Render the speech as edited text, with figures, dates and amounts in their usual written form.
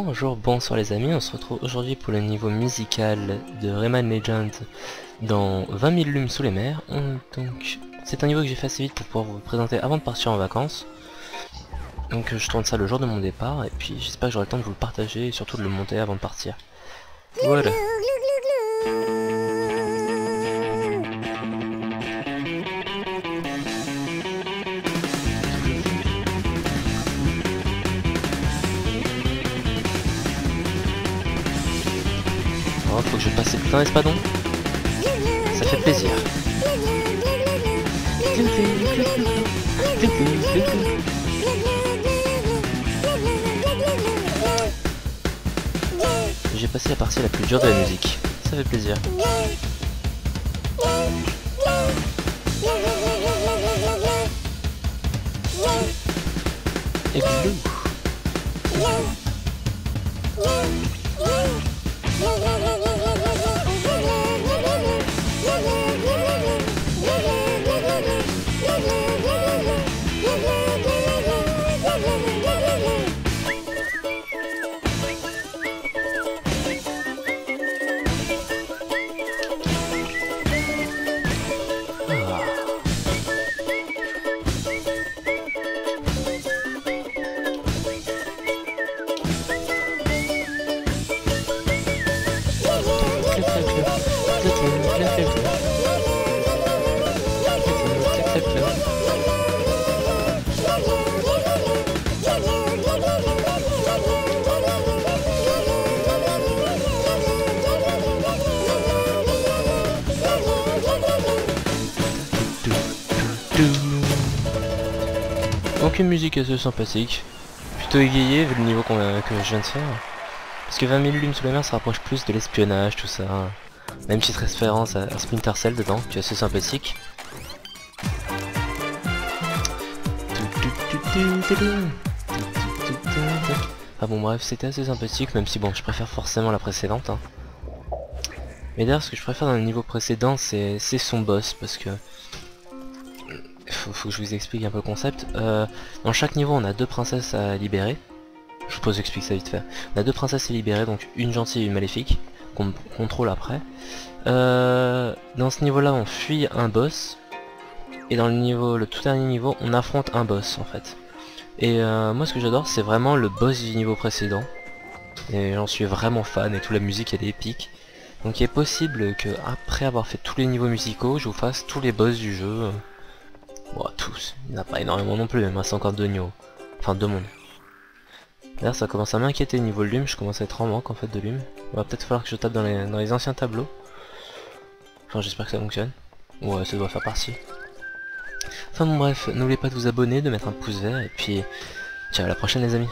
Bonjour, bonsoir les amis, on se retrouve aujourd'hui pour le niveau musical de Rayman Legend dans 20 000 lunes sous les mers. Donc c'est un niveau que j'ai fait assez vite pour pouvoir vous présenter avant de partir en vacances. Donc je tourne ça le jour de mon départ et puis j'espère que j'aurai le temps de vous le partager et surtout de le monter avant de partir. Voilà. Oh, faut que je passe putain espadon. Ça fait plaisir. J'ai passé la partie la plus dure de la musique. Ça fait plaisir. Et aucune musique assez sympathique, plutôt égayée vu le niveau que je viens de faire. Parce que 20 000 lunes sous les mers se rapproche plus de l'espionnage, tout ça. Même petite référence à Splinter Cell dedans, qui est assez sympathique. Ah bon bref, c'était assez sympathique, même si bon, je préfère forcément la précédente. Hein. Mais d'ailleurs, ce que je préfère dans le niveau précédent, c'est son boss, parce que... Faut que je vous explique un peu le concept. Dans chaque niveau, on a deux princesses à libérer. Je vous explique ça vite fait. On a deux princesses à libérer, donc une gentille et une maléfique, qu'on contrôle après. Dans ce niveau-là, on fuit un boss. Et dans le niveau, le tout dernier niveau, on affronte un boss en fait. Et moi, ce que j'adore, c'est vraiment le boss du niveau précédent. Et j'en suis vraiment fan. Et toute la musique, elle est épique. Donc, il est possible que après avoir fait tous les niveaux musicaux, je vous fasse tous les boss du jeu. Bon, tous. Il n'y en a pas énormément non plus. Il me reste encore deux niveaux. Enfin, deux mondes. D'ailleurs, ça commence à m'inquiéter niveau lume. Je commence à être en manque en fait de lume. Il va peut-être falloir que je tape dans les anciens tableaux. Enfin, j'espère que ça fonctionne. Ouais, ça doit faire partie. Enfin bon bref, n'oubliez pas de vous abonner, de mettre un pouce vert, et puis ciao à la prochaine les amis.